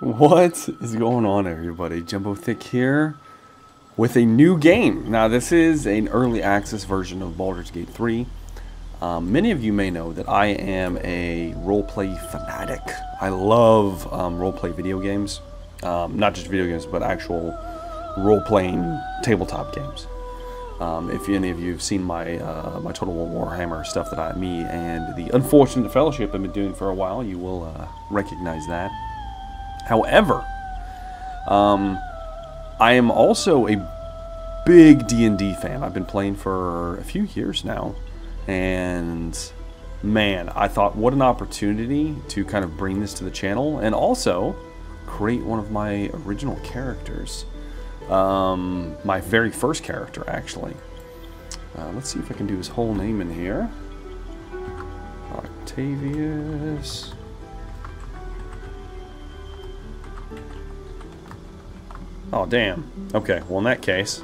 What is going on, everybody? Jumbo Thick here with a new game. Now, this is an early access version of Baldur's Gate 3. Many of you may know that I am a roleplay fanatic. I love roleplay video games. Not just video games, but actual role-playing tabletop games. If any of you have seen my my Total War Warhammer stuff that me and the Unfortunate Fellowship have been doing for a while, you will recognize that. However, I am also a big D&D fan. I've been playing for a few years now, and man, I thought what an opportunity to kind of bring this to the channel and also create one of my original characters. My very first character, actually. Let's see if I can do his whole name in here. Octavius . Oh, damn. Okay, well, in that case...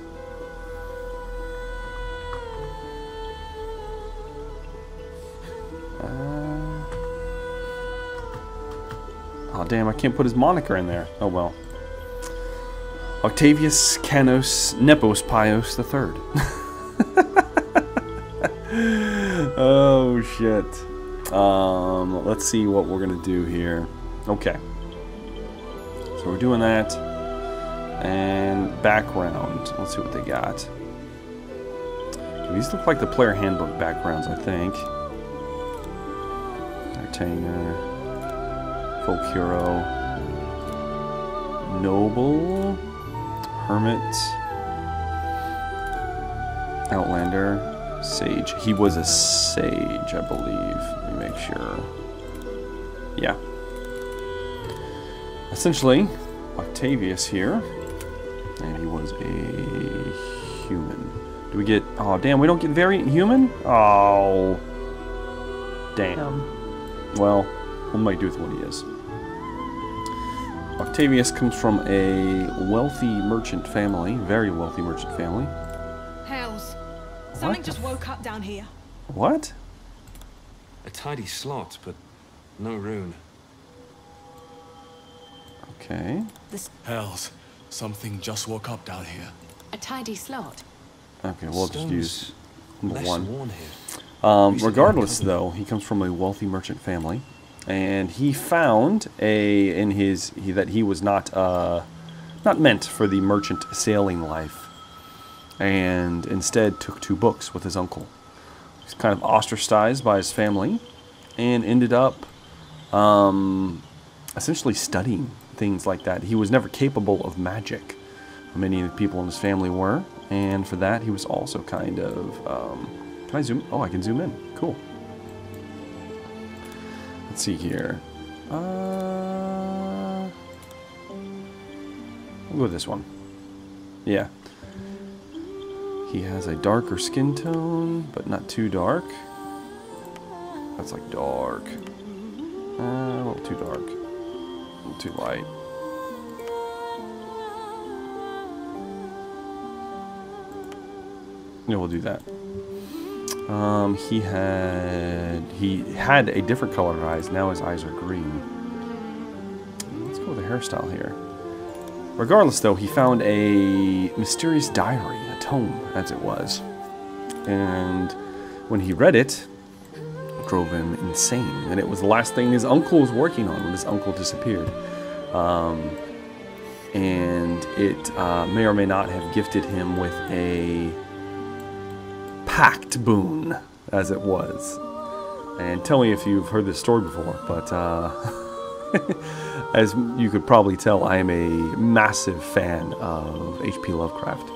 oh, damn, I can't put his moniker in there. Oh, well. Octavius Canos Nepos Pios III. Oh, shit. Let's see what we're going to do here. Okay. So we're doing that. And background. Let's see what they got. These look like the player handbook backgrounds, I think. Entertainer. Folk hero. Noble. Hermit. Outlander. Sage. He was a sage, I believe. Let me make sure. Yeah. Essentially, Octavius here. And he was a human. Do we get... oh, damn, we don't get variant human? Oh. Damn. Well, we might do with what he is. Octavius comes from a wealthy merchant family. Very wealthy merchant family. Hells. Something just woke up down here. What? A tidy slot, but no rune. Okay. Hells. Something just woke up down here. A tidy slot. Okay, we'll just use number one. Regardless, though, he comes from a wealthy merchant family, and he found that he was not meant for the merchant sailing life, and instead took two books with his uncle. He's kind of ostracized by his family, and ended up essentially studying things like that. He was never capable of magic. Many of the people in his family were, and for that he was also kind of... can I zoom? Oh, I can zoom in. Cool. Let's see here. We'll go with this one. Yeah. He has a darker skin tone, but not too dark. That's like dark. A little too dark. Too light. No, we'll do that. He had a different color of eyes. Now his eyes are green. Let's go with the hairstyle here. Regardless, though, he found a mysterious diary, a tome, as it was. And when he read it, drove him insane, and it was the last thing his uncle was working on when his uncle disappeared. And it may or may not have gifted him with a pact boon, as it was. And tell me if you've heard this story before, but as you could probably tell, I am a massive fan of H.P. Lovecraft.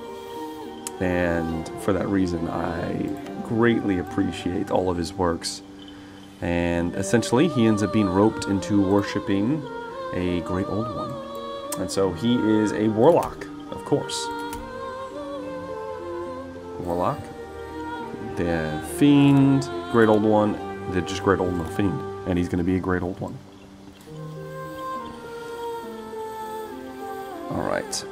And for that reason, I greatly appreciate all of his works. And essentially, he ends up being roped into worshipping a great old one. And so he is a warlock, of course. Warlock, the fiend, great old one, they're just great old no fiend. And he's going to be a great old one. Alright.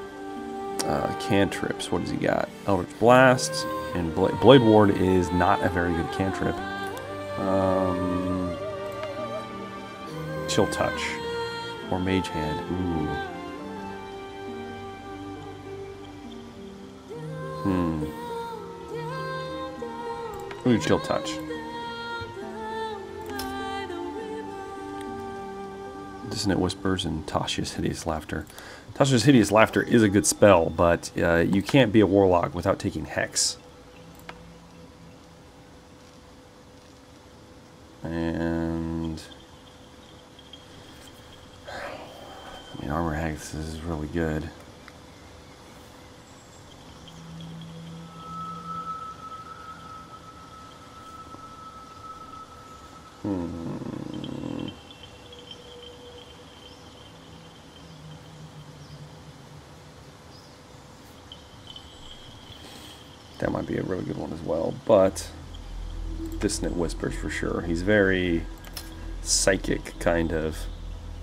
Cantrips, what does he got? Eldritch Blast, and Blade Ward is not a very good cantrip. Chill Touch. or Mage Hand. Ooh. Ooh, Chill Touch. Dissonant Whispers and Tasha's Hideous Laughter. Tasha's Hideous Laughter is a good spell, but you can't be a warlock without taking Hex. And... I mean, Armor Hex is really good. That might be a really good one as well, but Dissonant Whispers for sure. He's very psychic, kind of.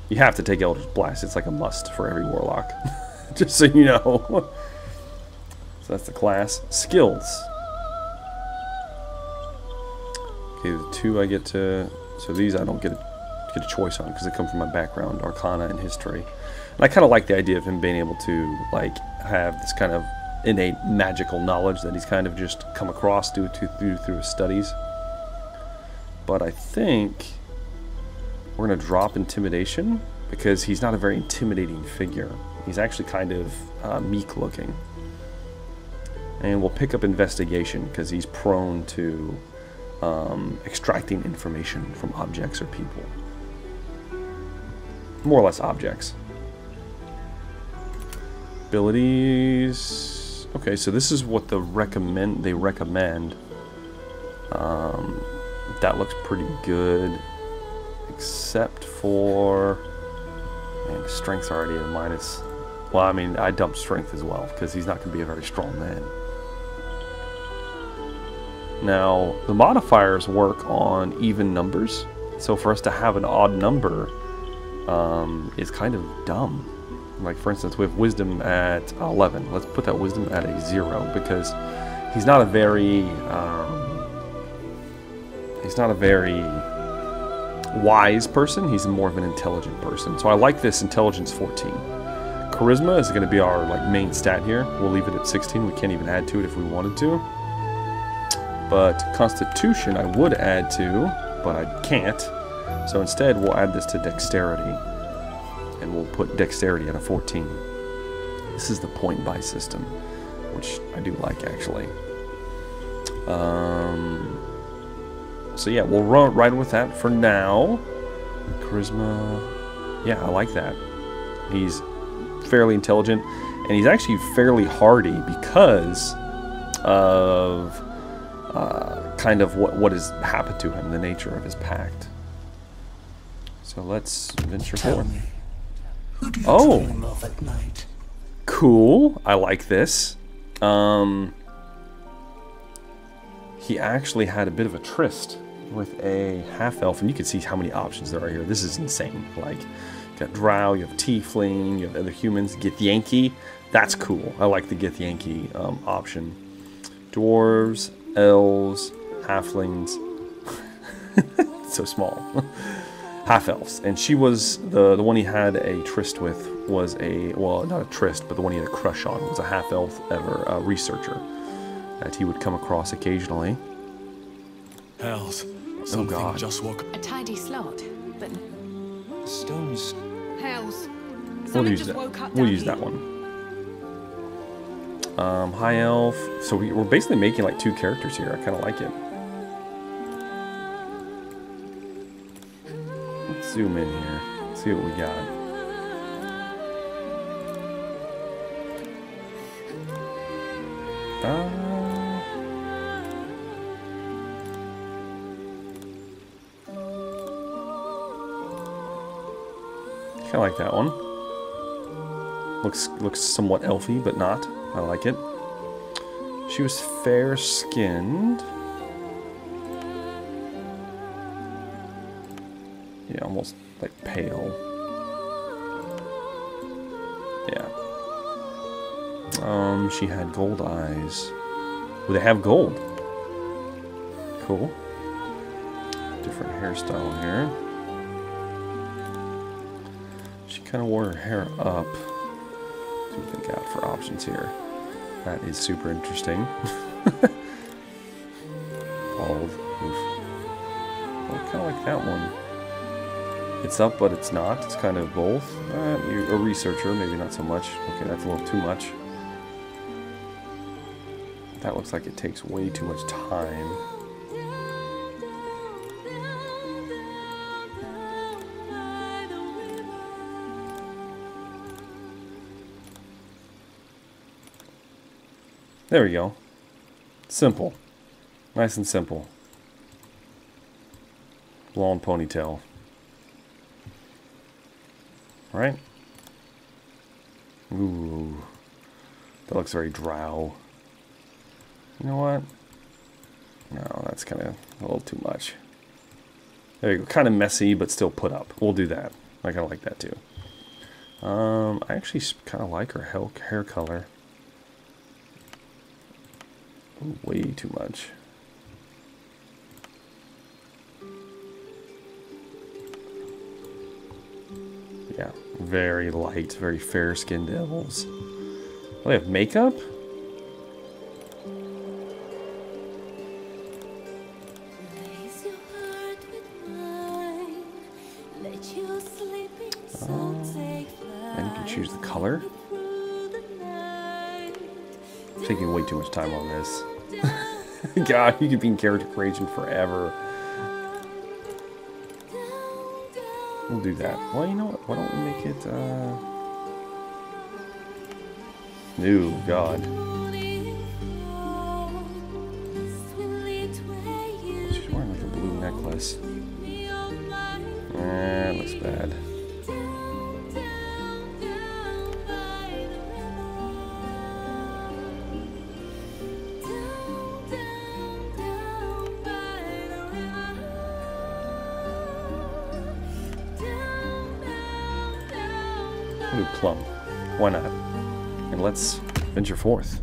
You have to take Eldritch Blast. It's like a must for every warlock, just so you know. So that's the class. Skills. Okay, the two I get to... So these I don't get a choice on because they come from my background, Arcana and History. And I kind of like the idea of him being able to like have this kind of innate magical knowledge that he's kind of just come across through his studies. But I think we're going to drop Intimidation because he's not a very intimidating figure. He's actually kind of meek looking. And we'll pick up Investigation because he's prone to... extracting information from objects or people. More or less objects. Abilities. Okay, so this is what they recommend. That looks pretty good. Except for... Man, strength's already at minus... Well, I mean, I dumped strength as well, because he's not going to be a very strong man. Now, the modifiers work on even numbers, so for us to have an odd number is kind of dumb. Like, for instance, we have Wisdom at 11. Let's put that Wisdom at a 0, because he's not a very... he's not a very wise person. He's more of an intelligent person. So I like this Intelligence 14. Charisma is going to be our like main stat here. We'll leave it at 16. We can't even add to it if we wanted to. But Constitution I would add to, but I can't. So instead we'll add this to Dexterity. And we'll put Dexterity at a 14. This is the point buy system, which I do like actually. So yeah, we'll run right with that for now. Charisma. Yeah, I like that. He's fairly intelligent. And he's actually fairly hardy because of... kind of what has happened to him, the nature of his pact. So let's venture forth. Oh! Cool. I like this. He actually had a bit of a tryst with a half-elf, and you can see how many options there are here. This is insane. Like, you got Drow, you have Tiefling, you have other humans, Githyanki. That's cool. I like the Githyanki option. Dwarves... Elves, halflings, so small, half-elves. And she was, the one he had a tryst with was a, well, not a tryst, but the one he had a crush on was a half-elf researcher that he would come across occasionally. Hells, oh God. Just walk. A tidy slot, but... Stones. Hells. We'll use that. We'll use that one. High Elf. So we're basically making like two characters here. I kind of like it. Let's zoom in here. Let's see what we got. Kind of like that one. Looks somewhat elfy, but not. I like it. She was fair-skinned. Yeah, almost like pale. Yeah. She had gold eyes. Well, they have gold. Cool. Different hairstyle here. She kind of wore her hair up. Let's see what they got for options here. That is super interesting. Bald. Oof. Well, kind of like that one. It's up, but it's not. It's kind of both. You're a researcher, maybe not so much. Okay, that's a little too much. That looks like it takes way too much time. There we go. Simple. Nice and simple. Long ponytail. Right? Ooh. That looks very drow. You know what? No, that's kind of a little too much. There you go. Kind of messy, but still put up. We'll do that. I kind of like that too. I actually kind of like her hair color. Ooh, way too much. Yeah, very light, very fair-skinned devils. Oh, they have makeup? And you can choose the color. I'm taking way too much time on this. God, you could be in character creation forever. We'll do that. Well, you know what? Why don't we make it, New God. She's wearing, like, a blue necklace. That looks bad. Plum. Why not? And let's venture forth.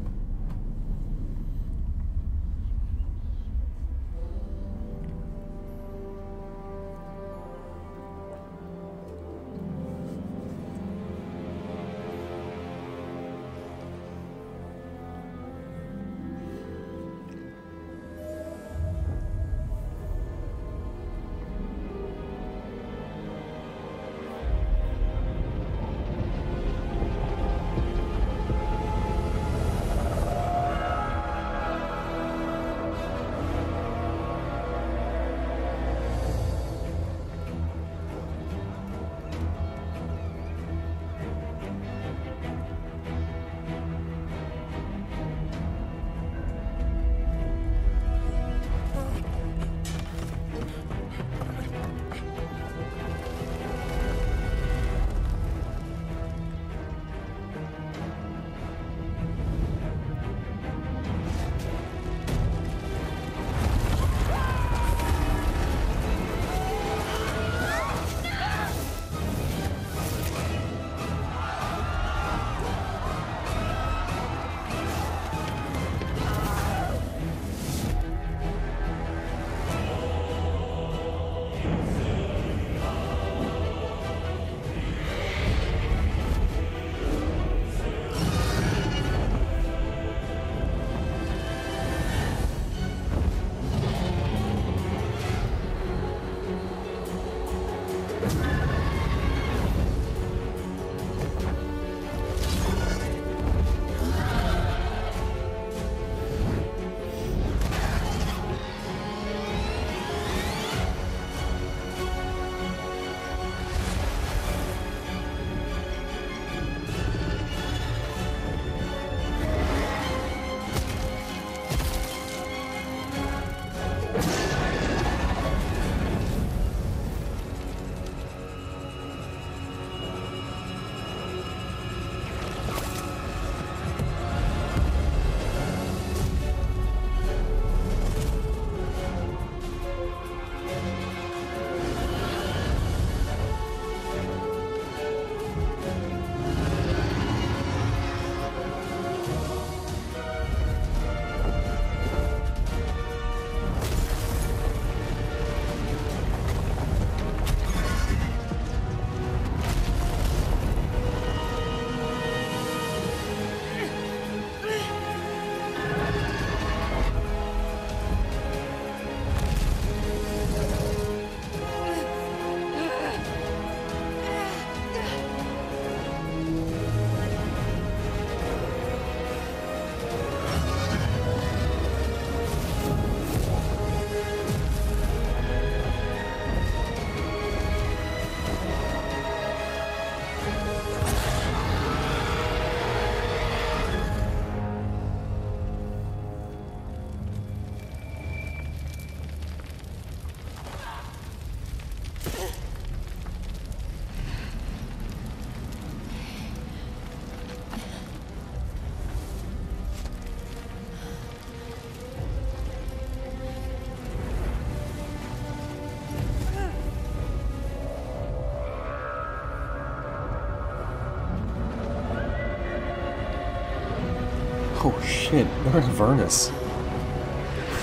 Oh shit, we're in Avernus.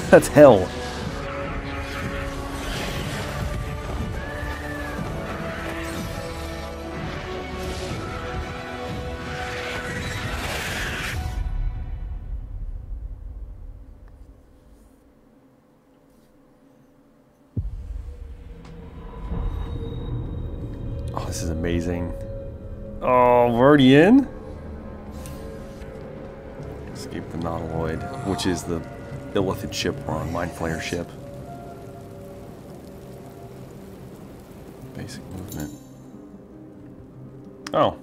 That's hell. Oh, this is amazing. Oh, we're already in? Escape the Nautiloid, which is the Illithid ship we're on, Mind Flayer ship. Basic movement. Oh.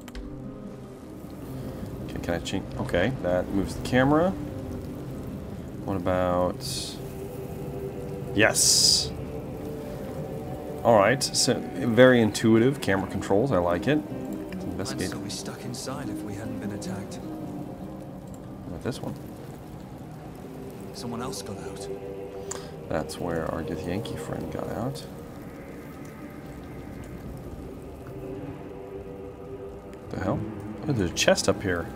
Okay, can I change? Okay, that moves the camera. What about... Yes! Alright, so very intuitive camera controls, I like it. Let's investigate. I'd still be stuck inside if we hadn't been attacked. What about this one? Someone else got out. That's where our Githyanki friend got out. What the hell? Oh, there's a chest up here.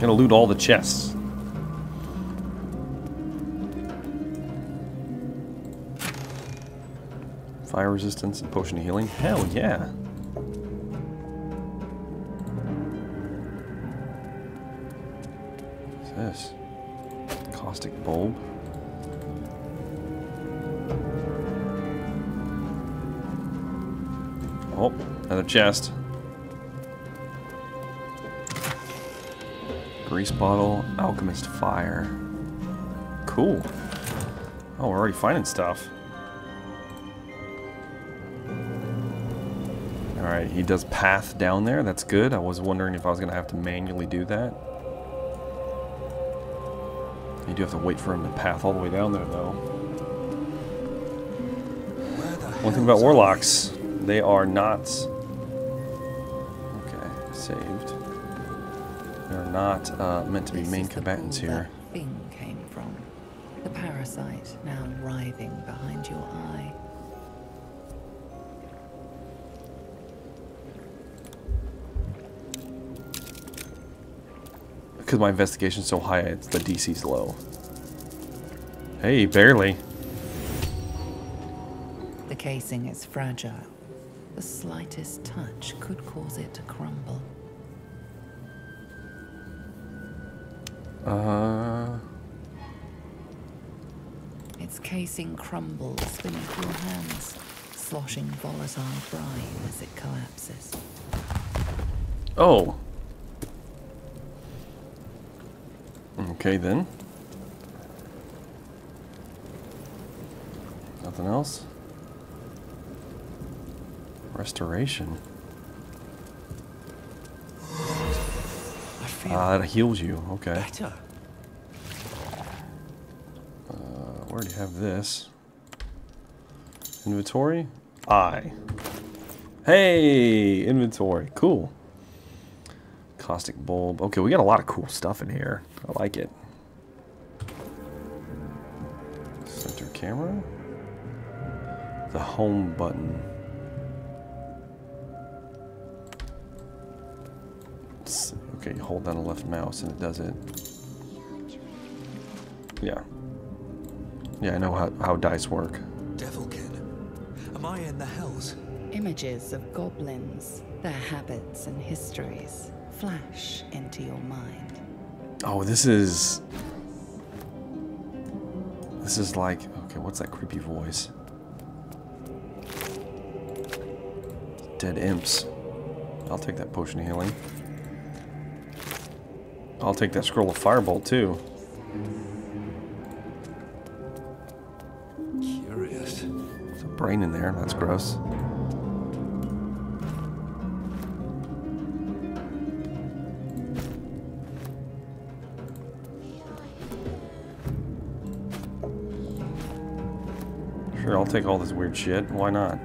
Gonna loot all the chests. Fire resistance and potion of healing. Hell yeah. This caustic bulb. Oh, another chest. Grease bottle, alchemist fire. Cool. Oh, we're already finding stuff. All right, he does path down there. That's good. I was wondering if I was gonna have to manually do that. You do have to wait for him to path all the way down there, though. One thing about warlocks, they are not... Okay, saved. They're not meant to be main combatants here. This is the thing came from. The parasite now writhing behind your eye. Because my investigation's so high, it's the DC's low. Hey, barely. The casing is fragile. The slightest touch could cause it to crumble. Its casing crumbles beneath your hands, sloshing volatile brine as it collapses. Oh. Okay then. Nothing else? Restoration. Ah, that heals you. Okay. Better. We already have this. Inventory? I. Hey! Inventory. Cool. Caustic bulb. Okay, we got a lot of cool stuff in here. I like it. Center camera. The home button. Okay, you hold down the left mouse and it does it. Yeah. Yeah, I know how dice work. Devilkin. Am I in the hells? Images of goblins, their habits and histories. Flash into your mind. Oh, this is like, okay, what's that creepy voice? Dead imps. I'll take that potion of healing. I'll take that scroll of firebolt too. Curious. There's a brain in there, that's gross. I'll take all this weird shit. Why not?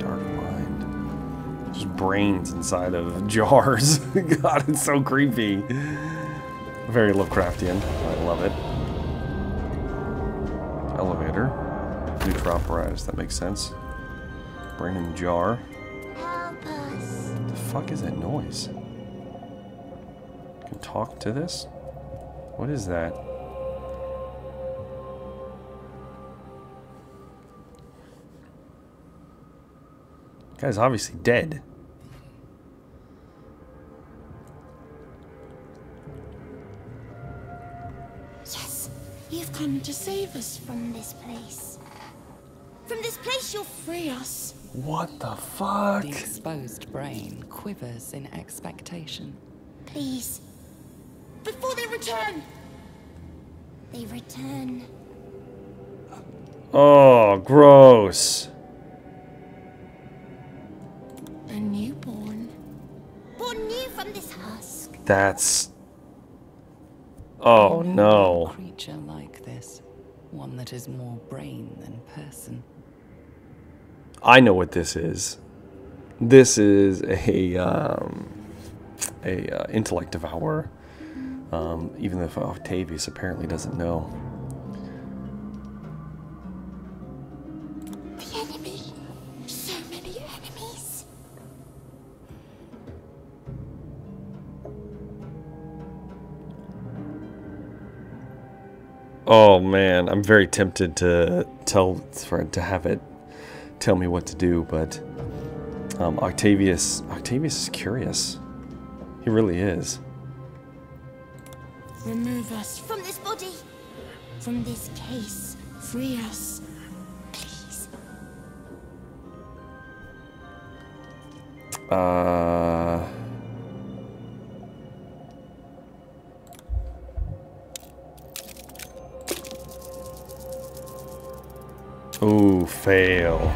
Dark mind. There's brains inside of jars. God, it's so creepy. Very Lovecraftian. I love it. Elevator. Neutroperized. That makes sense. Brandon Jar. Help us. What the fuck is that noise? I can talk to this? What is that? The guy's obviously dead. Yes, you've come to save us from this place. From this place, you'll free us. What the fuck? The exposed brain quivers in expectation. Please. Before they return! They return. Oh, gross. A newborn. Born new from this husk. That's... Oh, no. A creature like this. One that is more brain than person. I know what this is. This is a intellect devourer. Even if Octavius apparently doesn't know. The enemy. So many enemies. Oh man, I'm very tempted to have it tell me what to do, but Octavius is curious. He really is. Remove us from this body, from this case. Free us, please. Ooh, fail.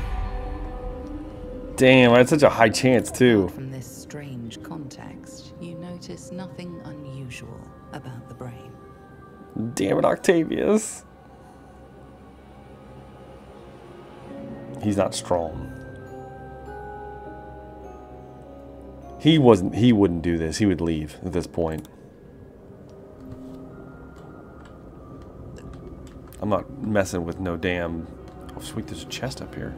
Damn, I had such a high chance too. From this strange context, you notice nothing unusual about the brain. Damn it, Octavius. He's not strong. He wouldn't do this. He would leave at this point. I'm not messing with no damn... Oh, sweet, there's a chest up here.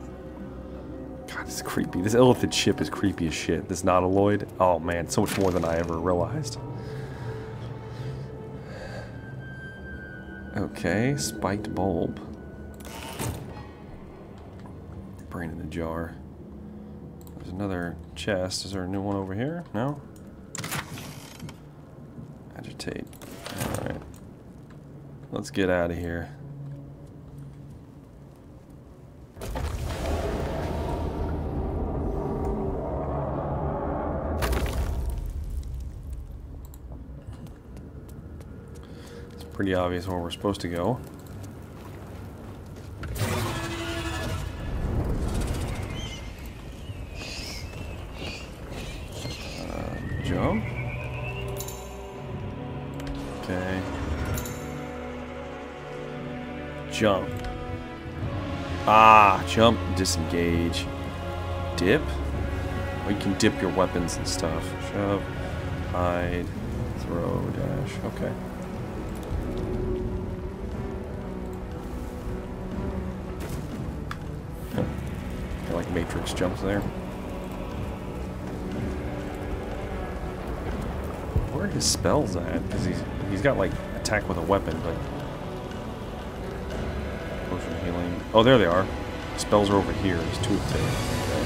God, this is creepy. This Illithid ship is creepy as shit. This Nautiloid. Oh, man, so much more than I ever realized. Okay, spiked bulb. Brain in the jar. There's another chest. Is there a new one over here? No? Agitate. Alright. Let's get out of here. Pretty obvious where we're supposed to go. Joe? Okay. Jump. Ah, jump, disengage. Dip? Oh, you can dip your weapons and stuff. Shove, hide, throw, dash. Okay. Matrix jumps there. Where are his spells at? Because he's got like attack with a weapon, like potion healing. Oh, there they are. Spells are over here. There's two of them. Okay.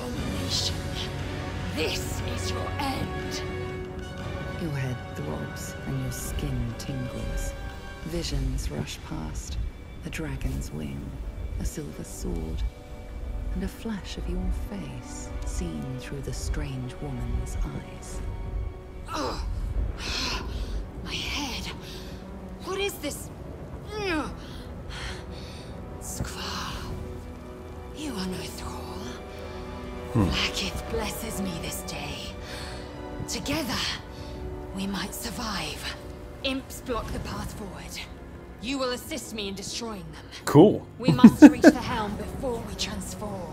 Abomination. This is your end. Your head throbs and your skin tingles. Visions rush past. A dragon's wing, a silver sword, and a flash of your face seen through the strange woman's eyes. Oh, my head. What is this? Skvar, you are no thrall. Blackith blesses me this day. Together, we might survive. Imps block the path forward. You will assist me in destroying them. Cool. We must reach the helm before we transform.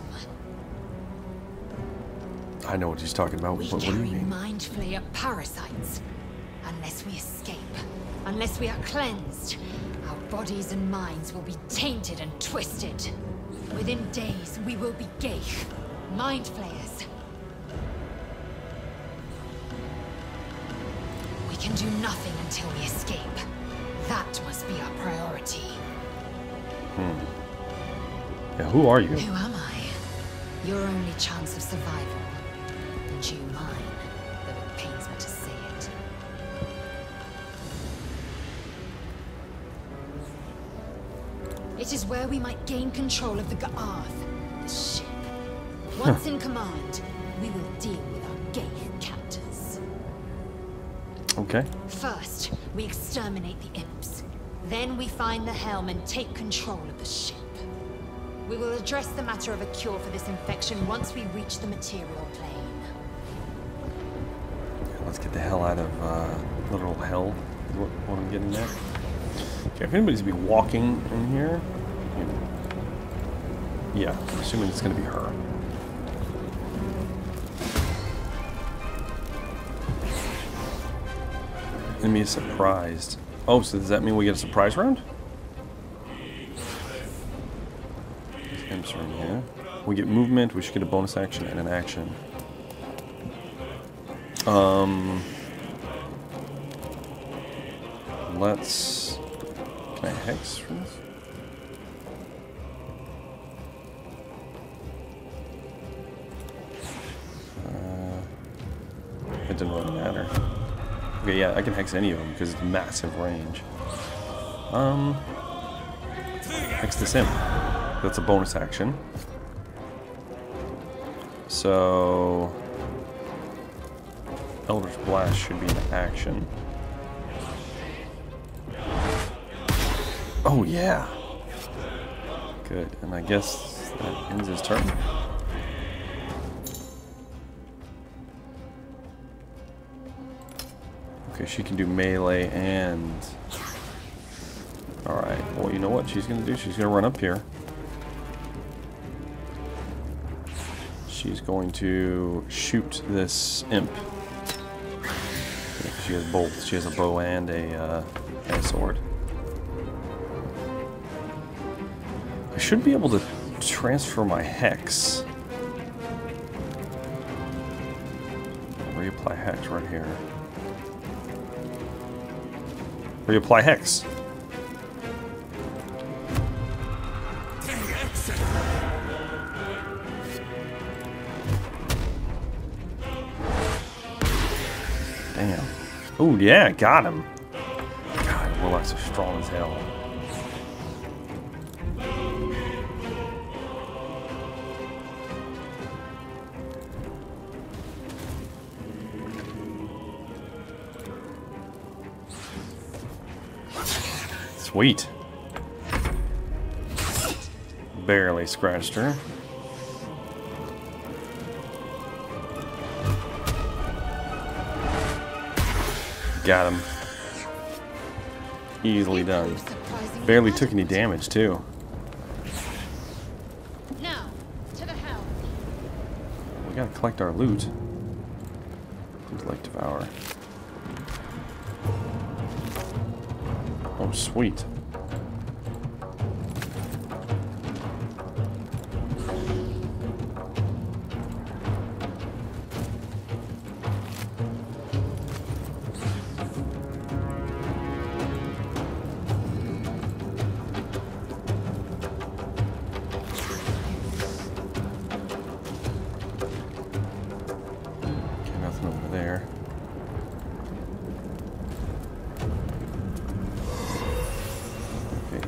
I know what he's talking about. We carry mind flayer parasites. Unless we escape, unless we are cleansed, our bodies and minds will be tainted and twisted. Within days, we will be Geich, mind flayers. We can do nothing until we escape. That must be our priority. Yeah, who are you? Who am I? Your only chance of survival. And you mine, though it pains me to say it. It is where we might gain control of the Ga'arth, the ship. Once in command, we will deal with our Geich captors. Okay. First, we exterminate the imps. Then we find the helm and take control of the ship. We will address the matter of a cure for this infection once we reach the material plane. Let's get the hell out of literal hell, is what I'm getting at. Okay, if anybody's gonna be walking in here, yeah, I'm assuming it's gonna be her. Enemy is surprised. Oh, so does that mean we get a surprise round? Here. We get movement, we should get a bonus action and an action. Let's... Can I hex from this? It didn't really matter. Okay, yeah, I can hex any of them because it's massive range. Hex this imp. That's a bonus action. So... Eldritch Blast should be an action. Oh yeah! Good, and I guess that ends his turn. Okay, she can do melee and... Alright, well you know what she's gonna do? She's gonna run up here. She's going to shoot this imp. She has both. She has a bow and a sword. I should be able to transfer my hex. Reapply hex right here. Reapply hex. Oh yeah, got him. God, warlocks are strong as hell. Sweet. Barely scratched her. Got him. Easily done. Barely took any damage too. Now, to the helm. We gotta collect our loot. Intellect devourer. Oh sweet.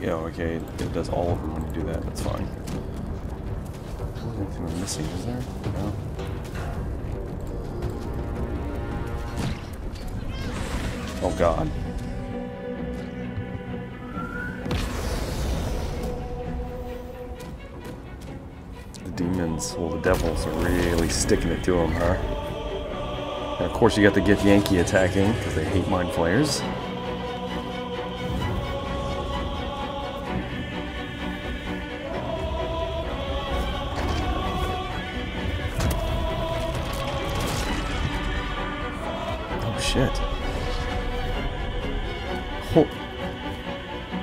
Okay, it does all of them when you do that, it's fine. Anything we're missing, is there? No. Oh god. The demons, well the devils are really sticking it to them, huh? And of course you got the Githyanki attacking, because they hate mind flayers. Shit.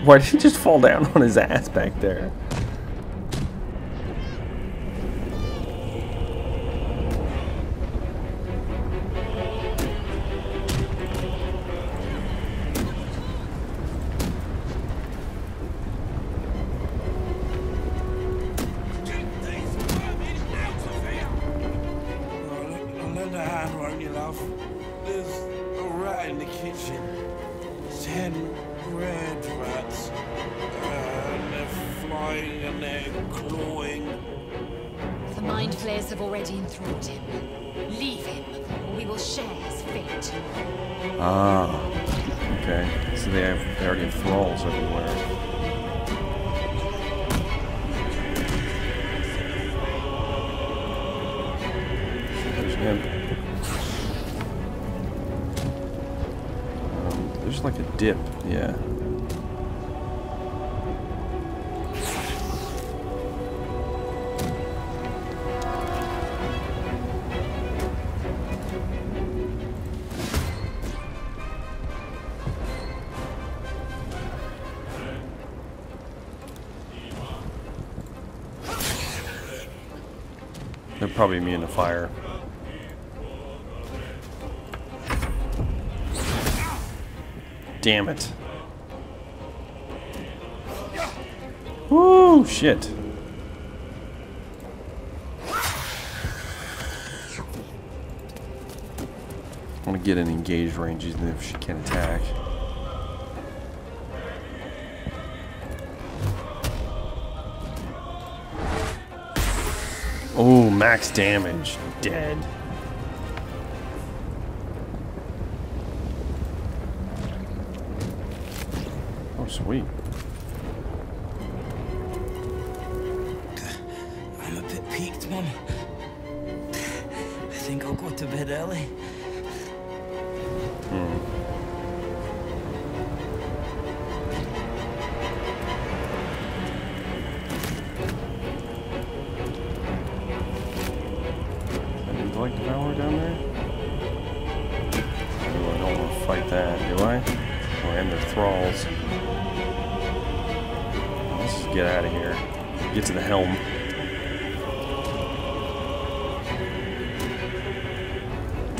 Why did he just fall down on his ass back there? They're probably immune to fire. Damn it. Woo, shit. I want to get an engaged range even if she can't attack. Oh, max damage. Dead. Oh, sweet. I'm a bit peaked, Mom. I think I'll go to bed early.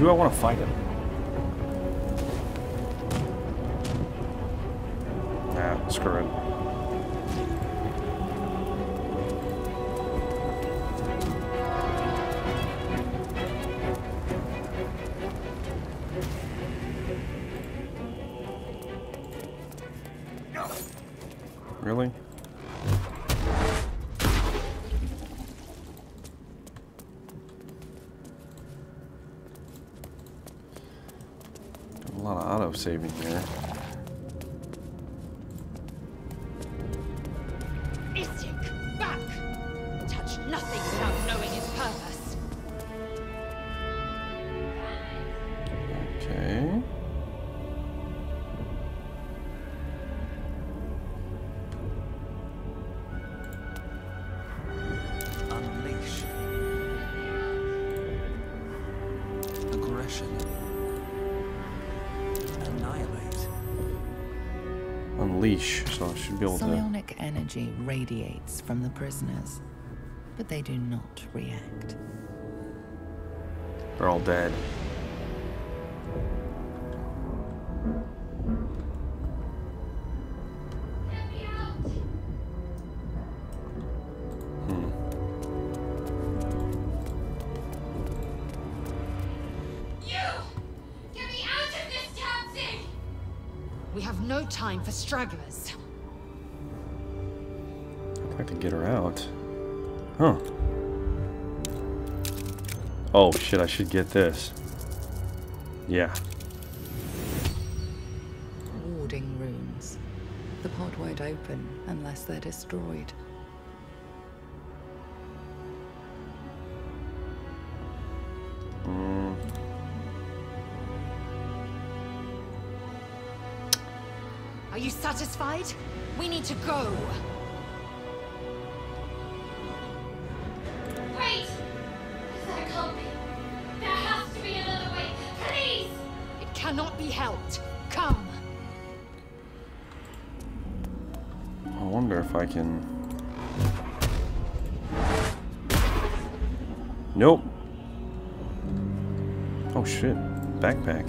Do I want to fight him? Nah, screw it. Really? Saving here. Istik, back! Touch nothing without knowing its purpose. Okay. Unleash aggression. Unleash, so I should be able to. Psionic energy radiates from the prisoners, but they do not react. They're all dead. Time for stragglers. I'd like to get her out. Huh. Oh shit, I should get this. Yeah. Warding runes. The pod won't open unless they're destroyed. Are you satisfied? We need to go. Wait! There can't be. There has to be another way. Please! It cannot be helped. Come. remember if I can... Nope. Oh shit. Backpack.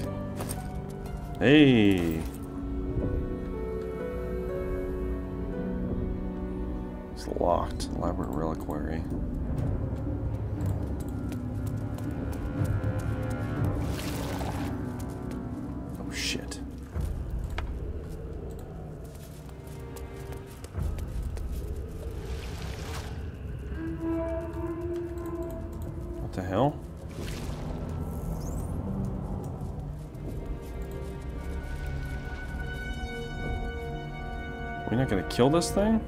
Hey! It's locked. Elaborate reliquary. Oh shit. What the hell? We're not gonna kill this thing?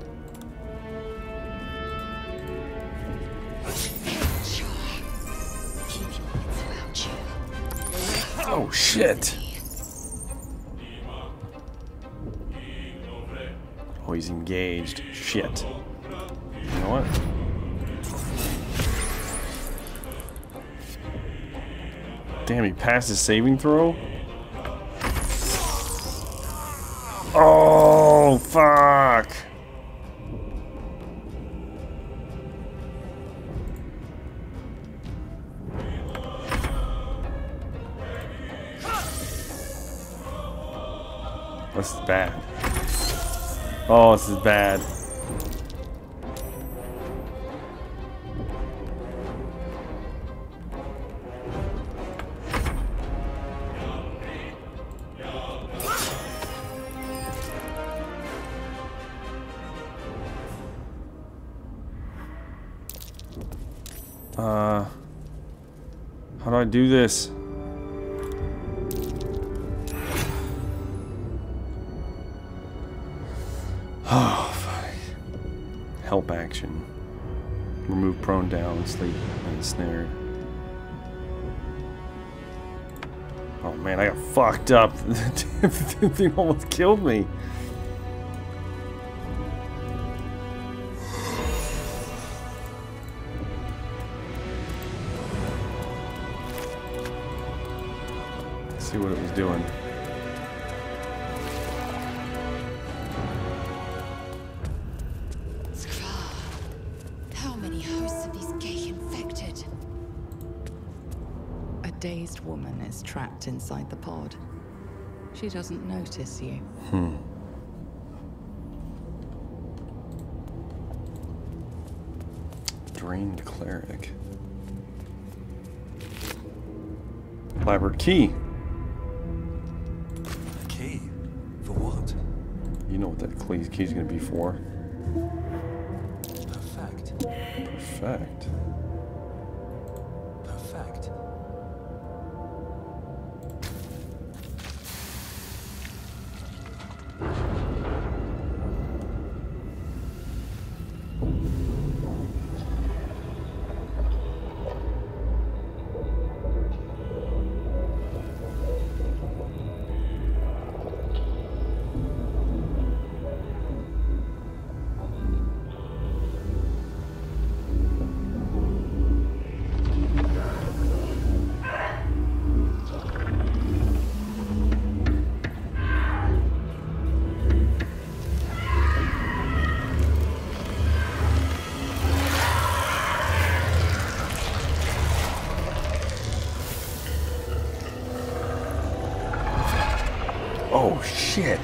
Oh shit! Oh, he's engaged. Shit. You know what? Damn, he passed his saving throw? Oh, fuck! This is bad. Oh, this is bad. How do I do this? Oh, fuck. Help action. Remove prone, down, sleep, and ensnared. Oh man, I got fucked up. The thing almost killed me. What it was doing. How many hosts of these gay infected? A dazed woman is trapped inside the pod. She doesn't notice you. Drained cleric. Elaborate key. You know what that key's gonna be for. Perfect. Perfect. Perfect. Oh shit!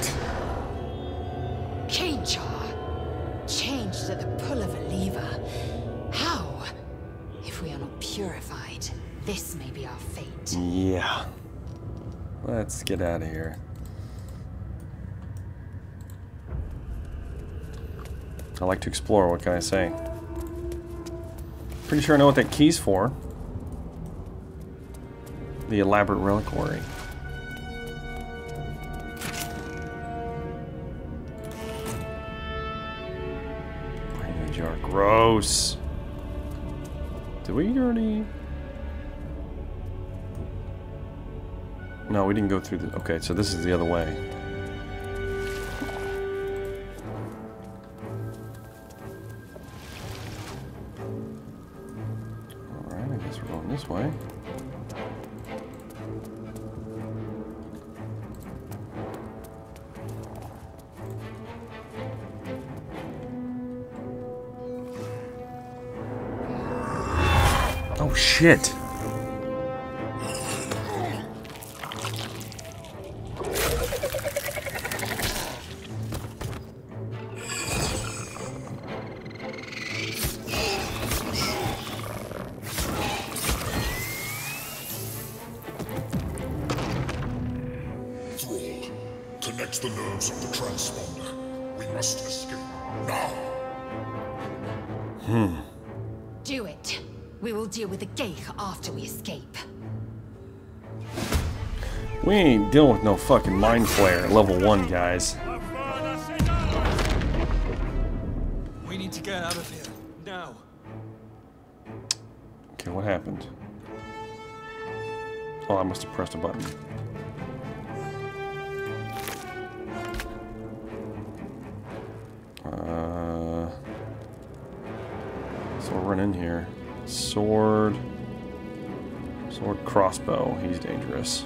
Change to the pull of a lever. How? If we are not purified, this may be our fate. Yeah. Let's get out of here. I like to explore, what can I say? Pretty sure I know what that key's for. The elaborate reliquary. Gross. Did we already? No, we didn't go through the. Okay, so this is the other way. All right, I guess we're going this way. Oh shit. We ain't dealing with no fucking mind flare at level 1, guys. We need to get out of here now. Okay, what happened? Oh, I must have pressed a button. So we're running in here. Sword. Sword crossbow. He's dangerous.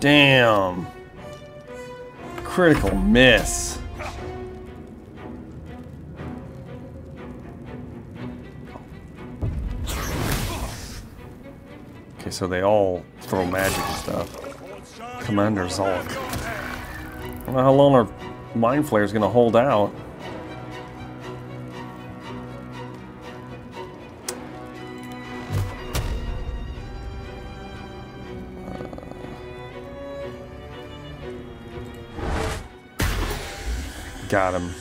Damn. Critical miss. Okay, so they all throw magic and stuff. Commander Zolk. I don't know how long our mind flare is going to hold out. Got him.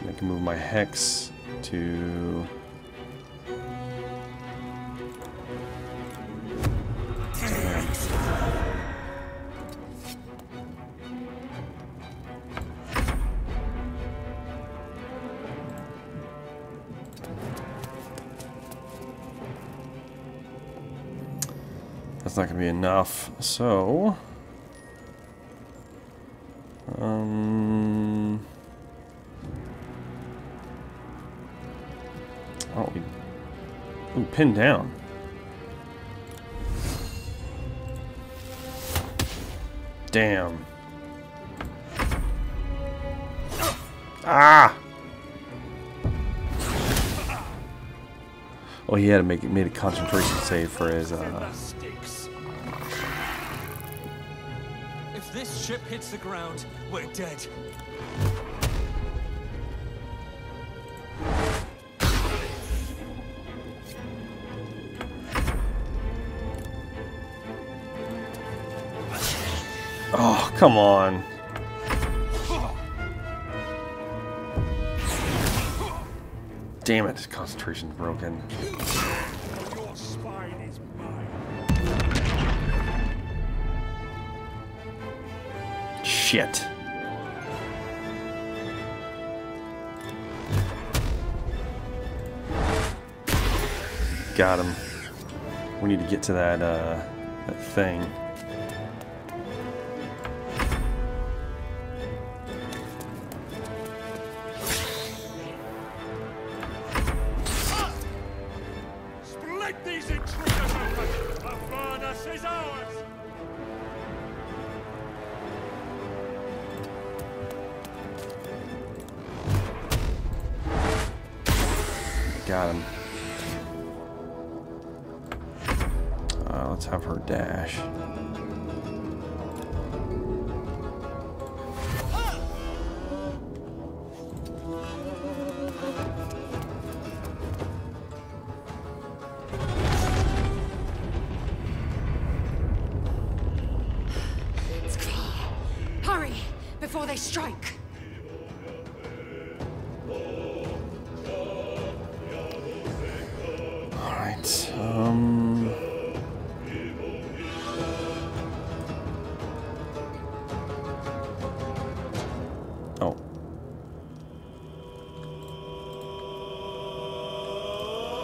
And I can move my Hex to... That's not going to be enough, so... Oh, ooh, pinned down. Damn. Ah. Oh, he had to make it. Made a concentration save for his. If this ship hits the ground, we're dead. Oh, come on. Damn it, concentration's broken. Your spine is mine. Shit. Got him. We need to get to that, that thing. Got him. Let's have her dash. It's clear. Hurry before they strike.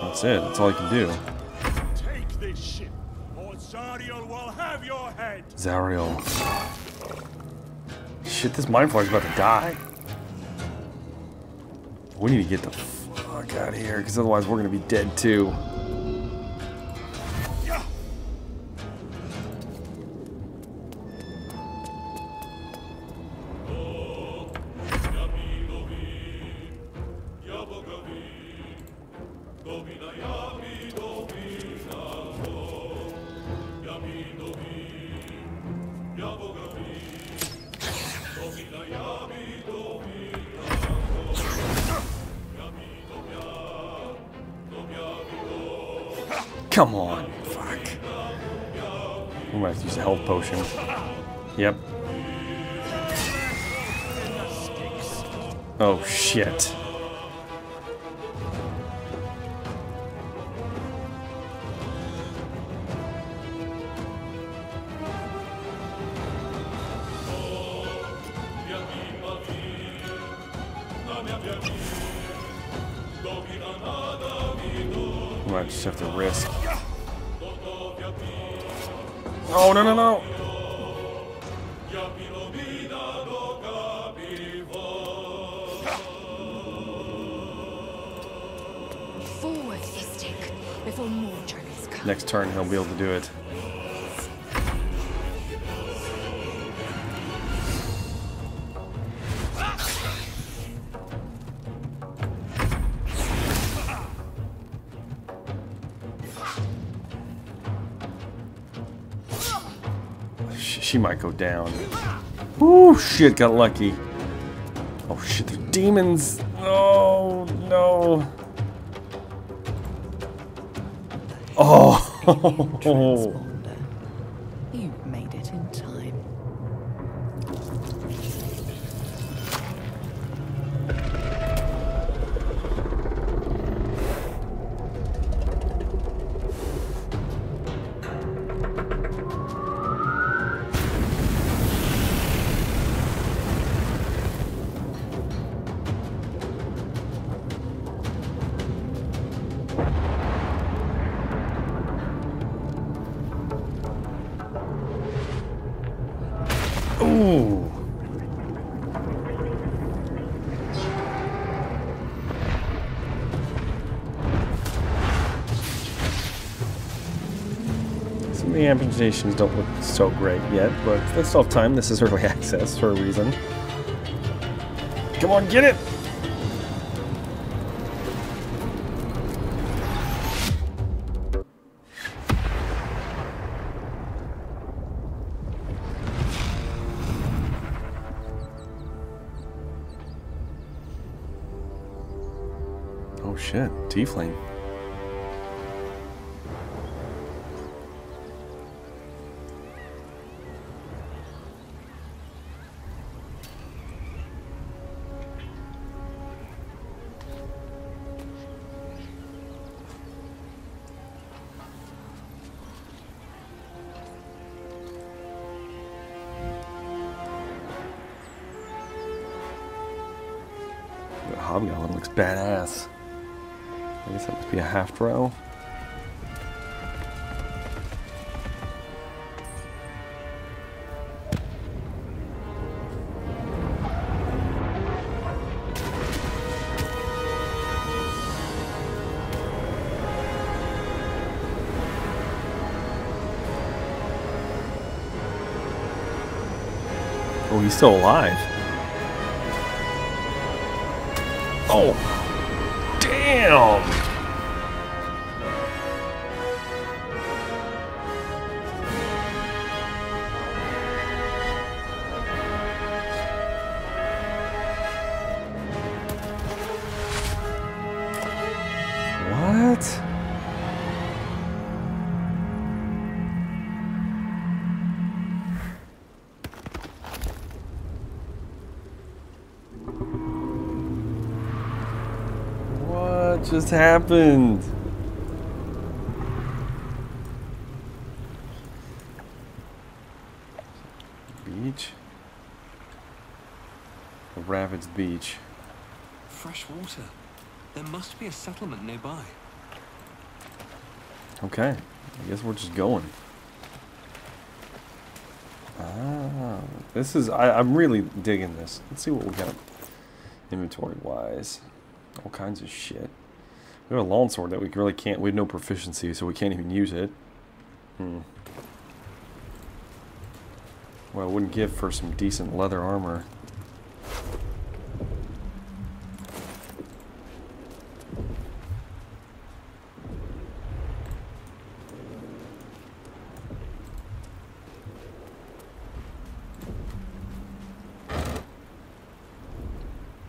That's it. That's all I can do. Take this ship, or Zariel will have your head. Zariel. Shit, this mind flayer is about to die. We need to get the. fuck out of here, because otherwise we're going to be dead too. Come on, fuck. I'm gonna have to use a health potion. Yep. Oh shit. I just have to risk. Oh, no, no, no. Forward the stick before more journeys come. Next turn, he'll be able to do it. She might go down. Ooh, shit, got lucky. Oh, shit, they're demons. Oh, no. Oh. You made it in time. The amputations don't look so great yet, but let's solve time. This is early access for a reason. Come on, get it! Oh shit, Tiefling. Hobgoblin looks badass. I guess that must be a half drow. Oh, he's still alive. Oh, damn! What? Just happened. Beach. A ravaged beach. Fresh water. There must be a settlement nearby. Okay. I guess we're just going. Ah, this is. I'm really digging this. Let's see what we got inventory-wise. All kinds of shit. We have a longsword that we really can't, we have no proficiency, so we can't even use it. Hmm. Well, I wouldn't give for some decent leather armor.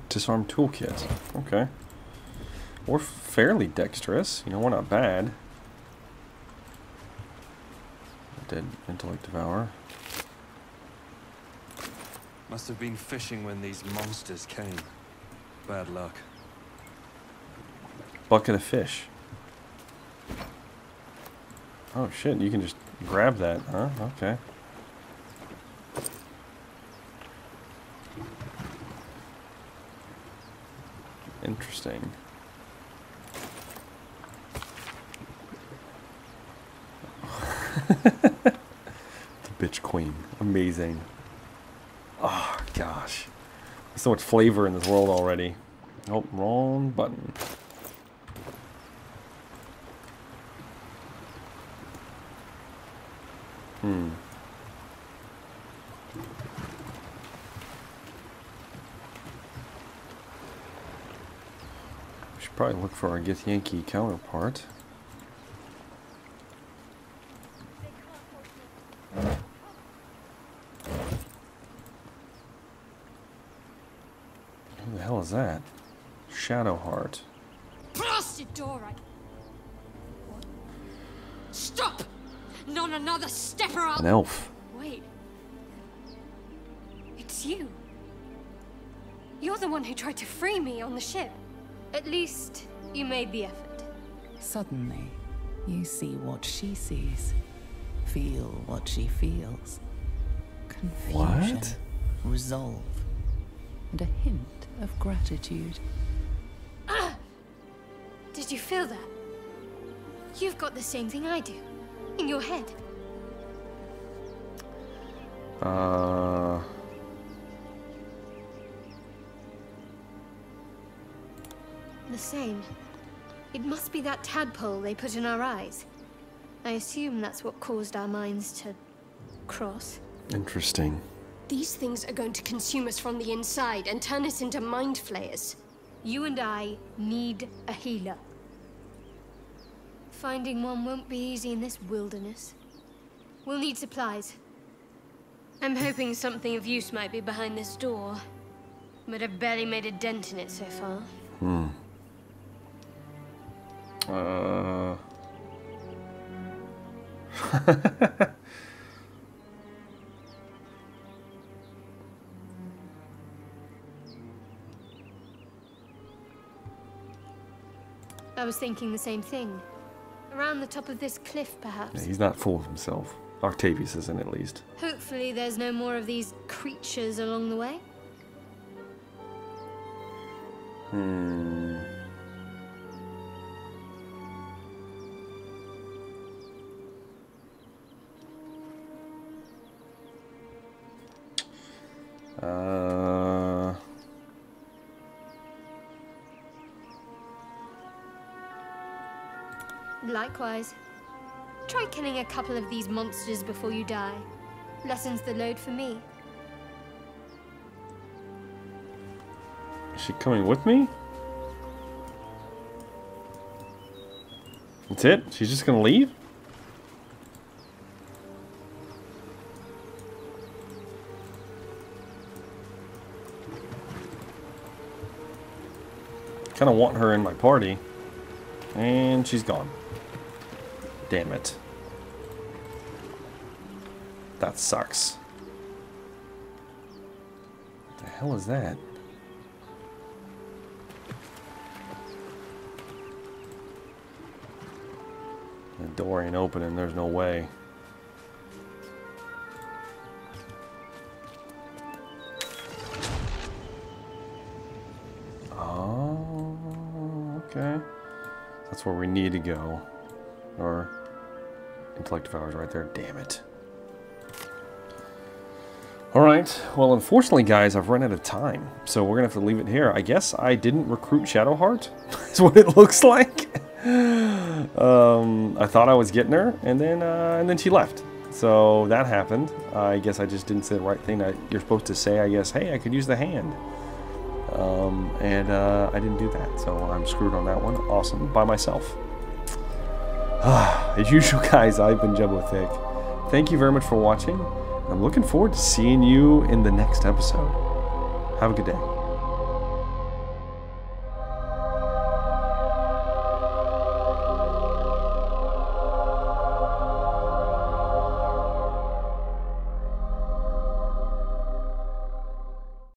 Disarm toolkit. Okay. We're fairly dexterous. You know, we're not bad. Dead intellect devourer. Must have been fishing when these monsters came. Bad luck. Bucket of fish. Oh shit, you can just grab that, huh? Okay. Interesting. The bitch queen. Amazing. Oh, gosh. There's so much flavor in this world already. Nope, wrong button. Hmm. We should probably look for our Githyanki counterpart. That Shadowheart. Blast your door! What? Stop! Not another stepper up. An elf. Wait, it's you. You're the one who tried to free me on the ship. At least you made the effort. Suddenly, you see what she sees, feel what she feels. Confusion, what? Resolve, and a hint of gratitude. Ah! Did you feel that? You've got the same thing I do in your head. The same. It must be that tadpole they put in our eyes. I assume that's what caused our minds to cross. Interesting. These things are going to consume us from the inside and turn us into mind flayers. You and I need a healer. Finding one won't be easy in this wilderness. We'll need supplies. I'm hoping something of use might be behind this door, but I've barely made a dent in it so far. Hmm. I was thinking the same thing. Around the top of this cliff, perhaps. Yeah, he's not full of himself. Octavius isn't, at least. Hopefully there's no more of these creatures along the way. Hmm. Likewise, try killing a couple of these monsters before you die. Lessens the load for me. Is she coming with me? That's it? She's just gonna leave? Kinda want her in my party. And she's gone. Damn it. That sucks. What the hell is that? The door ain't opening, there's no way. Oh, okay. That's where we need to go. Or intellect of ours right there. Damn it. Alright, well unfortunately guys, I've run out of time, so we're going to have to leave it here. I guess I didn't recruit Shadowheart, is what it looks like. I thought I was getting her, and then she left. So that happened. I guess I just didn't say the right thing that you're supposed to say, I guess. Hey, I could use the hand. I didn't do that, so I'm screwed on that one. Awesome, by myself. As usual guys, I've been Jumbo Thick. Thank you very much for watching. I'm looking forward to seeing you in the next episode. Have a good day.